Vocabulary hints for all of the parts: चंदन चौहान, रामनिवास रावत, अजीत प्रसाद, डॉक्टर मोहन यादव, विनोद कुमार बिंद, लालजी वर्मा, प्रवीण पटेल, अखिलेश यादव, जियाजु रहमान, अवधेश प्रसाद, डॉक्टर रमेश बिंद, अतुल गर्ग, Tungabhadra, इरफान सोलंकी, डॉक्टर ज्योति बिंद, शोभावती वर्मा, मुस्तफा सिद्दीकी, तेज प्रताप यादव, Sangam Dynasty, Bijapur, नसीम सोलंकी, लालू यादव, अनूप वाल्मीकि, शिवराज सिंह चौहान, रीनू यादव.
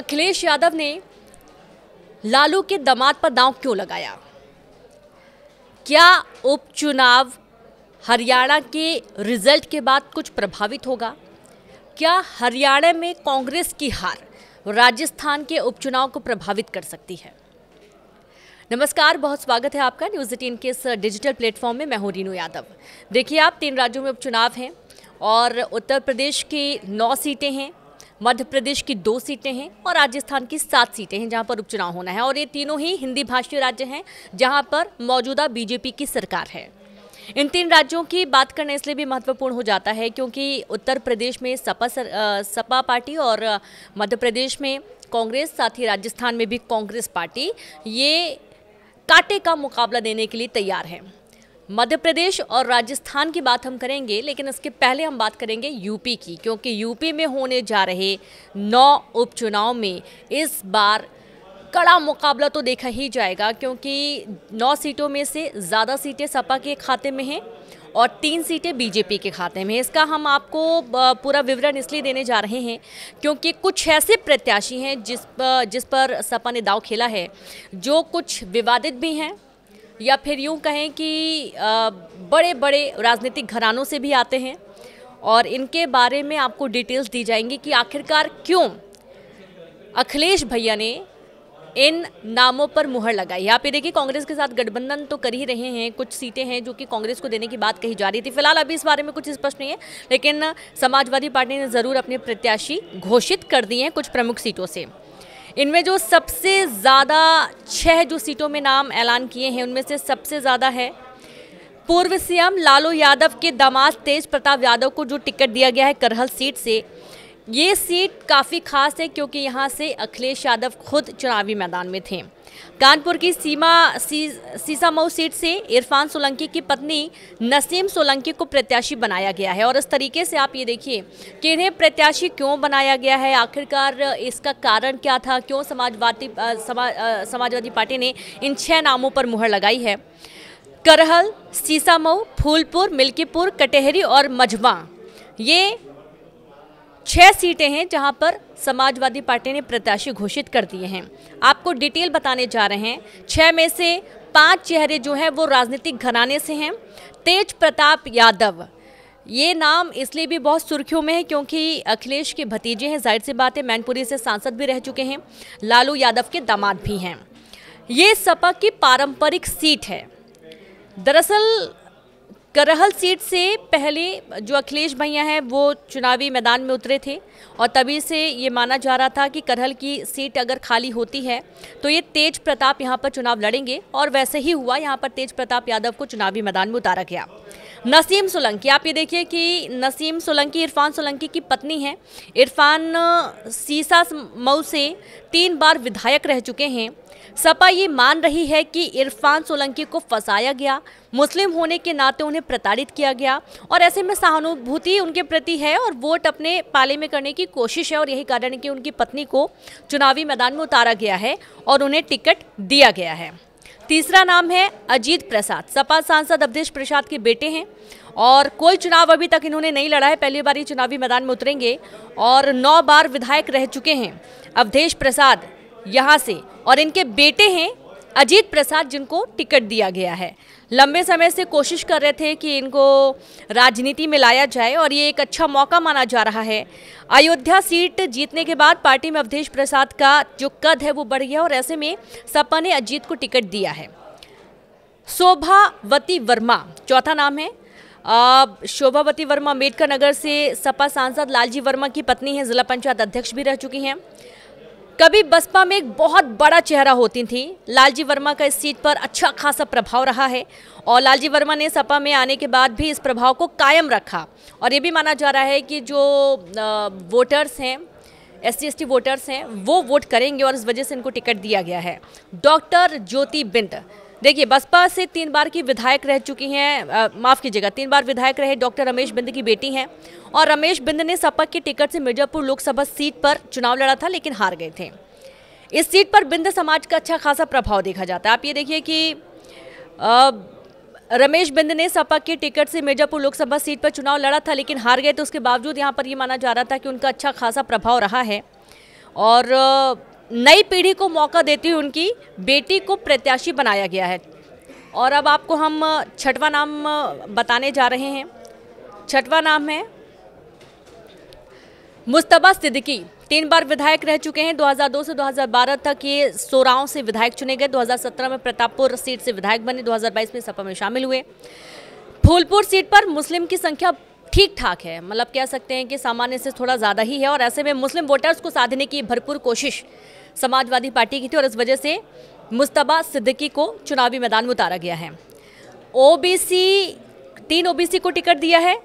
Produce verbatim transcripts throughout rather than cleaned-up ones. अखिलेश यादव ने लालू के दामाद पर दांव क्यों लगाया? क्या उपचुनाव हरियाणा के रिजल्ट के बाद कुछ प्रभावित होगा? क्या हरियाणा में कांग्रेस की हार राजस्थान के उपचुनाव को प्रभावित कर सकती है? नमस्कार, बहुत स्वागत है आपका न्यूज़ एटीन के इस डिजिटल प्लेटफॉर्म में। मैं हूँ रीनू यादव। देखिए, आप तीन राज्यों में उपचुनाव हैं और उत्तर प्रदेश की नौ सीटें हैं, मध्य प्रदेश की दो सीटें हैं और राजस्थान की सात सीटें हैं जहां पर उपचुनाव होना है। और ये तीनों ही हिंदी भाषी राज्य हैं जहां पर मौजूदा बीजेपी की सरकार है। इन तीन राज्यों की बात करना इसलिए भी महत्वपूर्ण हो जाता है क्योंकि उत्तर प्रदेश में सपा सर, आ, सपा पार्टी और मध्य प्रदेश में कांग्रेस, साथ ही राजस्थान में भी कांग्रेस पार्टी ये कांटे का मुकाबला देने के लिए तैयार है। मध्य प्रदेश और राजस्थान की बात हम करेंगे, लेकिन इसके पहले हम बात करेंगे यूपी की, क्योंकि यूपी में होने जा रहे नौ उपचुनाव में इस बार कड़ा मुकाबला तो देखा ही जाएगा, क्योंकि नौ सीटों में से ज़्यादा सीटें सपा के खाते में हैं और तीन सीटें बीजेपी के खाते में। इसका हम आपको पूरा विवरण इसलिए देने जा रहे हैं क्योंकि कुछ ऐसे प्रत्याशी हैं जिस पर जिस पर सपा ने दांव खेला है, जो कुछ विवादित भी हैं या फिर यूं कहें कि बड़े बड़े राजनीतिक घरानों से भी आते हैं। और इनके बारे में आपको डिटेल्स दी जाएंगी कि आखिरकार क्यों अखिलेश भैया ने इन नामों पर मुहर लगाई। आप ये देखिए, कांग्रेस के साथ गठबंधन तो कर ही रहे हैं, कुछ सीटें हैं जो कि कांग्रेस को देने की बात कही जा रही थी। फिलहाल अभी इस बारे में कुछ स्पष्ट नहीं है, लेकिन समाजवादी पार्टी ने ज़रूर अपने प्रत्याशी घोषित कर दिए हैं कुछ प्रमुख सीटों से। इनमें जो सबसे ज़्यादा छह जो सीटों में नाम ऐलान किए हैं, उनमें से सबसे ज़्यादा है पूर्व सीएम लालू यादव के दामाद तेज प्रताप यादव को जो टिकट दिया गया है करहल सीट से। ये सीट काफ़ी खास है क्योंकि यहाँ से अखिलेश यादव खुद चुनावी मैदान में थे। कानपुर की सीमा सी, सीसामऊ सीट से इरफान सोलंकी की पत्नी नसीम सोलंकी को प्रत्याशी बनाया गया है। और इस तरीके से आप ये देखिए कि इन्हें प्रत्याशी क्यों बनाया गया है, आखिरकार इसका कारण क्या था, क्यों समाजवादी समा, समाजवादी पार्टी ने इन छह नामों पर मुहर लगाई है। करहल, सीसामऊ, फूलपुर, मिल्कीपुर, कटेहरी और मझवा, ये छह सीटें हैं जहां पर समाजवादी पार्टी ने प्रत्याशी घोषित कर दिए हैं। आपको डिटेल बताने जा रहे हैं। छह में से पांच चेहरे जो हैं वो राजनीतिक घराने से हैं। तेज प्रताप यादव, ये नाम इसलिए भी बहुत सुर्खियों में है क्योंकि अखिलेश के भतीजे हैं, जाहिर सी बात है, मैनपुरी से सांसद भी रह चुके हैं, लालू यादव के दामाद भी हैं। ये सपा की पारंपरिक सीट है। दरअसल करहल सीट से पहले जो अखिलेश भैया हैं वो चुनावी मैदान में उतरे थे और तभी से ये माना जा रहा था कि करहल की सीट अगर खाली होती है तो ये तेज प्रताप यहाँ पर चुनाव लड़ेंगे, और वैसे ही हुआ। यहाँ पर तेज प्रताप यादव को चुनावी मैदान में उतारा गया। नसीम सोलंकी, आप ये देखिए कि नसीम सोलंकी इरफान सोलंकी की पत्नी हैं। इरफान सीसामऊ से तीन बार विधायक रह चुके हैं। सपा ये मान रही है कि इरफान सोलंकी को फंसाया गया, मुस्लिम होने के नाते उन्हें प्रताड़ित किया गया और ऐसे में सहानुभूति उनके प्रति है और वोट अपने पाले में करने की कोशिश है, और यही कारण है कि उनकी पत्नी को चुनावी मैदान में उतारा गया है और उन्हें टिकट दिया गया है। तीसरा नाम है अजीत प्रसाद, सपा सांसद अवधेश प्रसाद के बेटे हैं और कोई चुनाव अभी तक इन्होंने नहीं लड़ा है, पहली बार ही चुनावी मैदान में उतरेंगे और नौ बार विधायक रह चुके हैं अवधेश प्रसाद यहाँ से, और इनके बेटे हैं अजीत प्रसाद जिनको टिकट दिया गया है। लंबे समय से कोशिश कर रहे थे कि इनको राजनीति में लाया जाए और ये एक अच्छा मौका माना जा रहा है। अयोध्या सीट जीतने के बाद पार्टी में अवधेश प्रसाद का जो कद है वो बढ़ गया और ऐसे में सपा ने अजीत को टिकट दिया है। शोभावती वर्मा चौथा नाम है। शोभावती वर्मा अम्बेडकर नगर से सपा सांसद लालजी वर्मा की पत्नी है, जिला पंचायत अध्यक्ष भी रह चुकी हैं। कभी बसपा में एक बहुत बड़ा चेहरा होती थी। लालजी वर्मा का इस सीट पर अच्छा खासा प्रभाव रहा है और लालजी वर्मा ने सपा में आने के बाद भी इस प्रभाव को कायम रखा। और ये भी माना जा रहा है कि जो वोटर्स हैं, S C S T voters हैं, वो वोट करेंगे और इस वजह से इनको टिकट दिया गया है। डॉक्टर ज्योति बिंद, देखिए, बसपा से तीन बार की विधायक रह चुकी हैं, माफ़ कीजिएगा तीन बार विधायक रहे, डॉक्टर रमेश बिंद की बेटी हैं, और रमेश बिंद ने सपा के टिकट से मिर्जापुर लोकसभा सीट पर चुनाव लड़ा था लेकिन हार गए थे। इस सीट पर बिंद समाज का अच्छा खासा प्रभाव देखा जाता है। आप ये देखिए कि आ, रमेश बिंद ने सपा के टिकट से मिर्जापुर लोकसभा सीट पर चुनाव लड़ा था लेकिन हार गए, तो उसके बावजूद यहाँ पर ये माना जा रहा था कि उनका अच्छा खासा प्रभाव रहा है। और नई पीढ़ी को मौका देते हुए उनकी बेटी को प्रत्याशी बनाया गया है। और अब आपको हम छठवां नाम बताने जा रहे हैं। छठवां नाम है मुस्तफा सिद्दीकी। तीन बार विधायक रह चुके हैं। दो हज़ार दो से दो हज़ार बारह तक ये सोरांव से विधायक चुने गए। दो हज़ार सत्रह में प्रतापपुर सीट से विधायक बने। दो हज़ार बाईस में सपा में शामिल हुए। फूलपुर सीट पर मुस्लिम की संख्या ठीक ठाक है, मतलब कह सकते हैं कि सामान्य से थोड़ा ज़्यादा ही है, और ऐसे में मुस्लिम वोटर्स को साधने की भरपूर कोशिश समाजवादी पार्टी की थी और इस वजह से मुस्तफा सिद्दीकी को चुनावी मैदान में उतारा गया है। ओबीसी तीन ओबीसी को टिकट दिया है।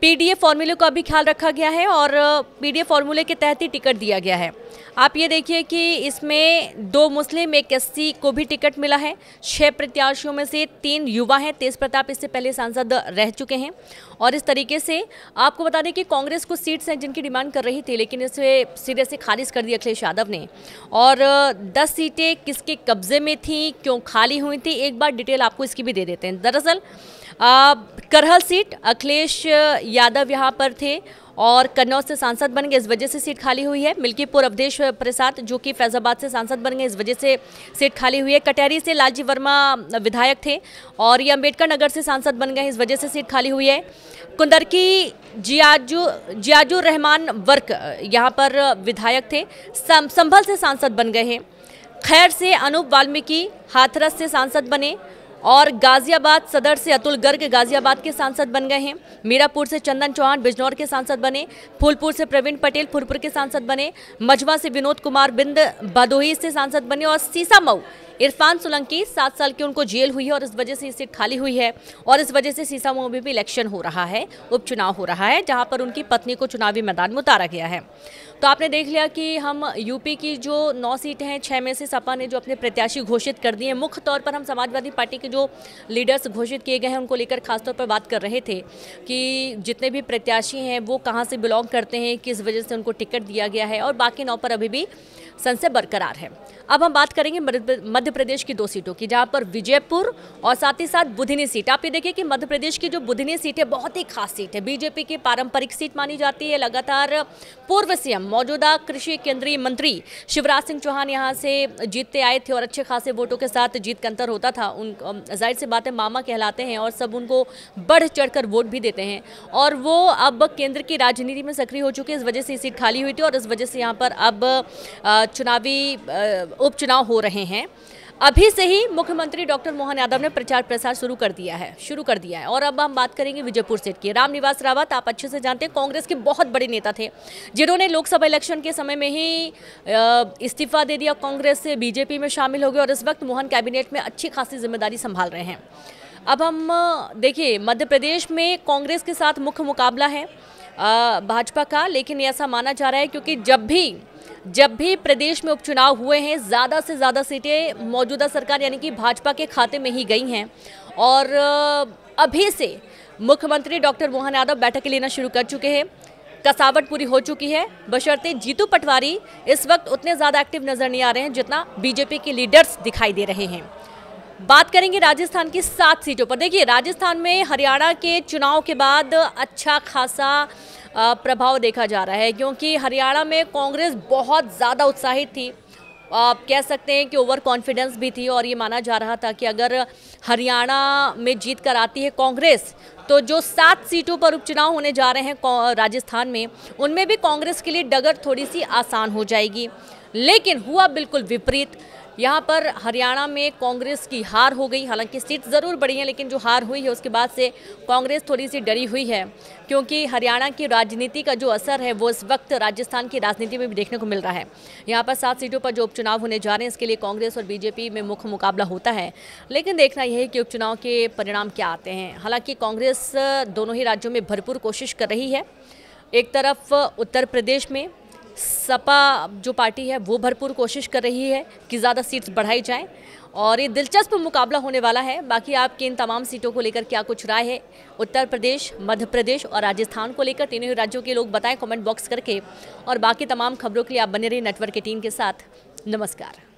पीडीए फॉर्मूले का भी ख्याल रखा गया है और पीडीए फॉर्मूले के तहत ही टिकट दिया गया है। आप ये देखिए कि इसमें दो मुस्लिम एक एससी को भी टिकट मिला है। छह प्रत्याशियों में से तीन युवा हैं। तेज प्रताप इससे पहले सांसद रह चुके हैं। और इस तरीके से आपको बता दें कि कांग्रेस को सीट्स हैं जिनकी डिमांड कर रही थी, लेकिन इसे सिरे से खारिज कर दिया अखिलेश यादव ने। और दस सीटें किसके कब्जे में थी, क्यों खाली हुई थी, एक बार डिटेल आपको इसकी भी दे देते हैं। दरअसल करहल सीट अखिलेश यादव यहाँ पर थे और कन्नौज से सांसद बन गए, इस वजह से सीट खाली हुई है। मिल्कीपुर अवधेश प्रसाद जो कि फैजाबाद से सांसद बन गए, इस वजह से सीट खाली हुई है। कटहरी से लालजी वर्मा विधायक थे और ये अम्बेडकर नगर से सांसद बन गए, इस वजह से सीट खाली हुई है। कुंदरकी जियाजु जियाजु रहमान वर्क यहाँ पर विधायक थे, संभल से सांसद बन गए हैं। खैर से अनूप वाल्मीकि हाथरस से सांसद बने और गाजियाबाद सदर से अतुल गर्ग गाजियाबाद के सांसद बन गए हैं। मीरापुर से चंदन चौहान बिजनौर के सांसद बने। फूलपुर से प्रवीण पटेल फूलपुर के सांसद बने। मझवा से विनोद कुमार बिंद भदोही से सांसद बने। और सीसा मऊ इरफान सोलंकी सात साल के उनको जेल हुई है और इस वजह से सीट खाली हुई है। और इस वजह से सीसा मऊ में भी इलेक्शन हो रहा है, उपचुनाव हो रहा है, जहाँ पर उनकी पत्नी को चुनावी मैदान में उतारा गया है। तो आपने देख लिया कि हम यूपी की जो नौ सीटें हैं, छः में से सपा ने जो अपने प्रत्याशी घोषित कर दिए हैं। मुख्य तौर पर हम समाजवादी पार्टी के जो लीडर्स घोषित किए गए हैं उनको लेकर खासतौर पर बात कर रहे थे कि जितने भी प्रत्याशी हैं वो कहाँ से बिलोंग करते हैं, किस वजह से उनको टिकट दिया गया है, और बाकी नौ पर अभी भी संशय बरकरार है। अब हम बात करेंगे मध्य प्रदेश की दो सीटों की, जहाँ पर विजयपुर और साथ ही साथ बुधनी सीट। आप ये देखिए कि मध्य प्रदेश की जो बुधनी सीट है बहुत ही खास सीट है, बीजेपी की पारंपरिक सीट मानी जाती है। लगातार पूर्व सीएम मौजूदा कृषि केंद्रीय मंत्री शिवराज सिंह चौहान यहाँ से जीतते आए थे और अच्छे खासे वोटों के साथ जीत का अंतर होता था। उन जाहिर सी बात है मामा कहलाते हैं और सब उनको बढ़ चढ़ कर वोट भी देते हैं, और वो अब केंद्र की राजनीति में सक्रिय हो चुके हैं। इस वजह से सीट खाली हुई थी और इस वजह से यहाँ पर अब चुनावी उपचुनाव हो रहे हैं। अभी से ही मुख्यमंत्री डॉक्टर मोहन यादव ने प्रचार प्रसार शुरू कर दिया है शुरू कर दिया है और अब हम बात करेंगे विजयपुर सीट की। रामनिवास रावत आप अच्छे से जानते हैं कांग्रेस के बहुत बड़े नेता थे, जिन्होंने लोकसभा इलेक्शन के समय में ही इस्तीफा दे दिया कांग्रेस से, बीजेपी में शामिल हो गए और इस वक्त मोहन कैबिनेट में अच्छी खासी जिम्मेदारी संभाल रहे हैं। अब हम देखिए मध्य प्रदेश में कांग्रेस के साथ मुख्य मुकाबला है भाजपा का, लेकिन ऐसा माना जा रहा है क्योंकि जब भी जब भी प्रदेश में उपचुनाव हुए हैं ज़्यादा से ज़्यादा सीटें मौजूदा सरकार यानी कि भाजपा के खाते में ही गई हैं। और अभी से मुख्यमंत्री डॉक्टर मोहन यादव बैठक लेना शुरू कर चुके हैं। कसावट पूरी हो चुकी है, बशर्ते जीतू पटवारी इस वक्त उतने ज़्यादा एक्टिव नज़र नहीं आ रहे हैं जितना बीजेपी के लीडर्स दिखाई दे रहे हैं। बात करेंगे राजस्थान की सात सीटों पर। देखिए राजस्थान में हरियाणा के चुनाव के बाद अच्छा खासा प्रभाव देखा जा रहा है, क्योंकि हरियाणा में कांग्रेस बहुत ज़्यादा उत्साहित थी, आप कह सकते हैं कि ओवर कॉन्फिडेंस भी थी, और ये माना जा रहा था कि अगर हरियाणा में जीत कर आती है कांग्रेस तो जो सात सीटों पर उपचुनाव होने जा रहे हैं राजस्थान में उनमें भी कांग्रेस के लिए डगर थोड़ी सी आसान हो जाएगी। लेकिन हुआ बिल्कुल विपरीत, यहाँ पर हरियाणा में कांग्रेस की हार हो गई। हालांकि सीट ज़रूर बढ़ी है, लेकिन जो हार हुई है उसके बाद से कांग्रेस थोड़ी सी डरी हुई है, क्योंकि हरियाणा की राजनीति का जो असर है वो इस वक्त राजस्थान की राजनीति में भी देखने को मिल रहा है। यहाँ पर सात सीटों पर जो उपचुनाव होने जा रहे हैं इसके लिए कांग्रेस और बीजेपी में मुख्य मुकाबला होता है, लेकिन देखना यह है कि उपचुनाव के परिणाम क्या आते हैं। हालाँकि कांग्रेस दोनों ही राज्यों में भरपूर कोशिश कर रही है। एक तरफ उत्तर प्रदेश में सपा जो पार्टी है वो भरपूर कोशिश कर रही है कि ज़्यादा सीट्स बढ़ाई जाएं और ये दिलचस्प मुकाबला होने वाला है। बाकी आपकी इन तमाम सीटों को लेकर क्या कुछ राय है उत्तर प्रदेश, मध्य प्रदेश और राजस्थान को लेकर, तीनों ही राज्यों के लोग बताएं कमेंट बॉक्स करके। और बाकी तमाम खबरों के लिए आप बने रहिए नेटवर्क के टीम के साथ। नमस्कार।